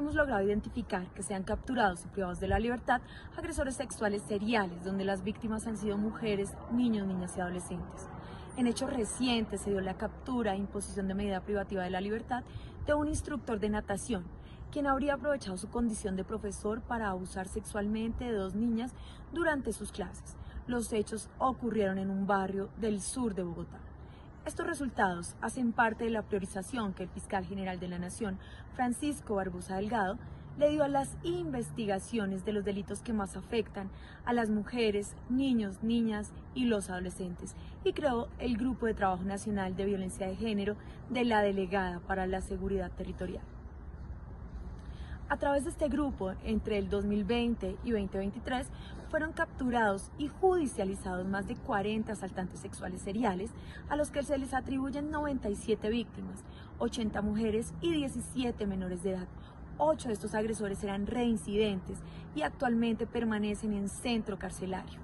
hemos logrado identificar que se han capturados y privados de la libertad agresores sexuales seriales, donde las víctimas han sido mujeres, niños, niñas y adolescentes. En hechos recientes se dio la captura e imposición de medida privativa de la libertad de un instructor de natación, quien habría aprovechado su condición de profesor para abusar sexualmente de dos niñas durante sus clases. Los hechos ocurrieron en un barrio del sur de Bogotá. Estos resultados hacen parte de la priorización que el Fiscal General de la Nación, Francisco Barbosa Delgado, le dio a las investigaciones de los delitos que más afectan a las mujeres, niños, niñas y los adolescentes, y creó el Grupo de Trabajo Nacional de Violencia de Género de la Delegada para la Seguridad Territorial. A través de este grupo, entre el 2020 y 2023, fueron capturados y judicializados más de 40 asaltantes sexuales seriales, a los que se les atribuyen 97 víctimas, 80 mujeres y 17 menores de edad. 8 de estos agresores eran reincidentes y actualmente permanecen en centro carcelario.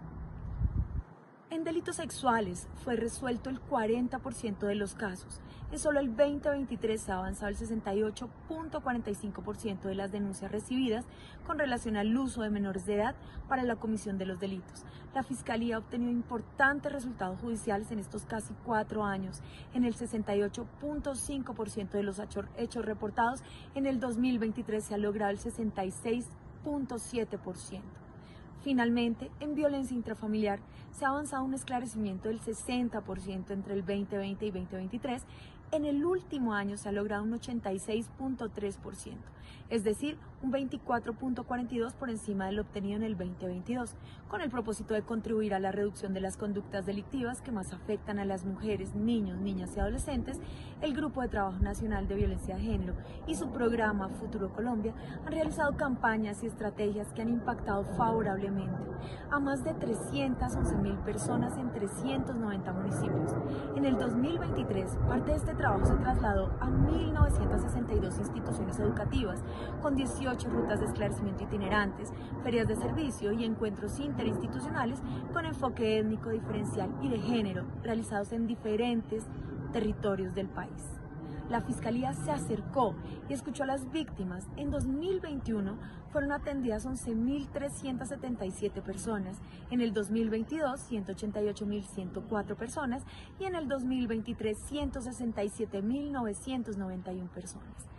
En delitos sexuales fue resuelto el 40% de los casos. En solo el 2023 ha avanzado el 68.45% de las denuncias recibidas con relación al uso de menores de edad para la comisión de los delitos. La Fiscalía ha obtenido importantes resultados judiciales en estos casi 4 años. En el 68.5% de los hechos reportados, en el 2023 se ha logrado el 66.7%. Finalmente, en violencia intrafamiliar se ha avanzado un esclarecimiento del 60% entre el 2020 y 2023. En el último año se ha logrado un 86.3%, es decir, un 24.42% por encima del obtenido en el 2022, con el propósito de contribuir a la reducción de las conductas delictivas que más afectan a las mujeres, niños, niñas y adolescentes. El Grupo de Trabajo Nacional de Violencia de Género y su programa Futuro Colombia han realizado campañas y estrategias que han impactado favorablemente a más de 311.000 personas en 390 municipios. En el 2023, parte de este trabajo se trasladó a 1.962 instituciones educativas, con 18 rutas de esclarecimiento itinerantes, ferias de servicio y encuentros interinstitucionales con enfoque étnico, diferencial y de género, realizados en diferentes territorios del país. La Fiscalía se acercó y escuchó a las víctimas. En 2021 fueron atendidas 11.377 personas, en el 2022 188.104 personas y en el 2023 167.991 personas.